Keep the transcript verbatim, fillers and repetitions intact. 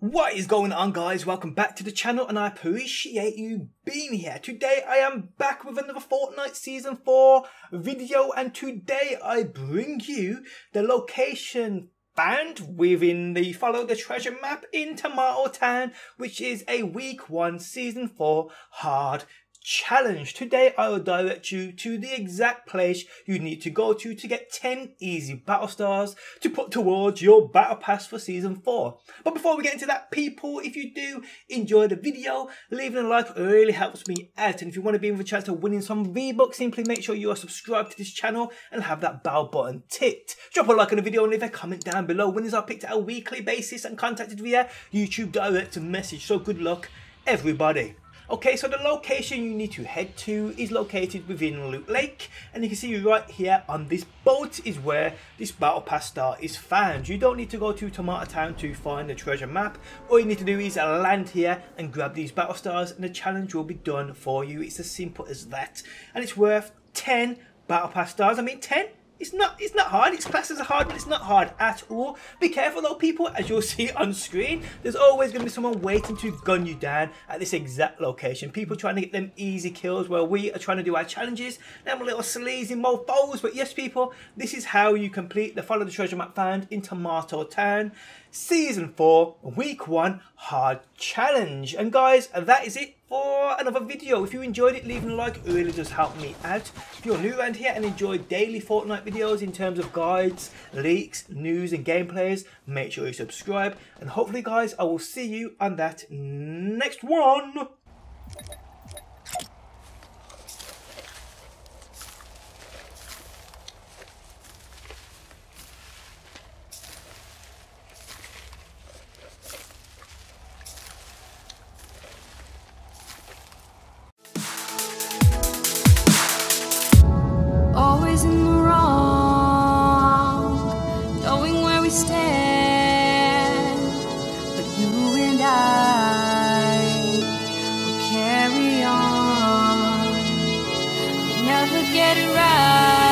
What is going on, guys? Welcome back to the channel, and I appreciate you being here. Today I am back with another Fortnite season four video, and today I bring you the location found within the Follow the Treasure map in Tomato Town, which is a week one season four hard challenge. Today I will direct you to the exact place you need to go to to get ten easy battle stars to put towards your battle pass for season four. But before we get into that, people, if you do enjoy the video, leaving a like really helps me out. And if you want to be with a chance to winning some V-Bucks, simply make sure you are subscribed to this channel and have that bell button ticked. Drop a like on the video and leave a comment down below. Winners are picked at a weekly basis and contacted via YouTube direct message. So good luck, everybody. Okay, so the location you need to head to is located within Loot Lake, and you can see right here on this boat is where this battle pass star is found. You don't need to go to Tomato Town to find the treasure map. All you need to do is land here and grab these battle stars, and the challenge will be done for you. It's as simple as that, and it's worth ten battle pass stars. I mean, ten? It's not, it's not hard. It's classed as hard, but it's not hard at all. Be careful though, people, as you'll see on screen. There's always going to be someone waiting to gun you down at this exact location. People trying to get them easy kills while we are trying to do our challenges. Them little sleazy mofos. But yes, people, this is how you complete the Follow the Treasure map found in Tomato Town season four week one hard challenge. And guys, that is it for another video. If you enjoyed it, leaving a like really does help me out. If you're new around here and enjoy daily Fortnite videos in terms of guides, leaks, news and gameplays, make sure you subscribe, and hopefully, guys, I will see you on that next one. Get it right.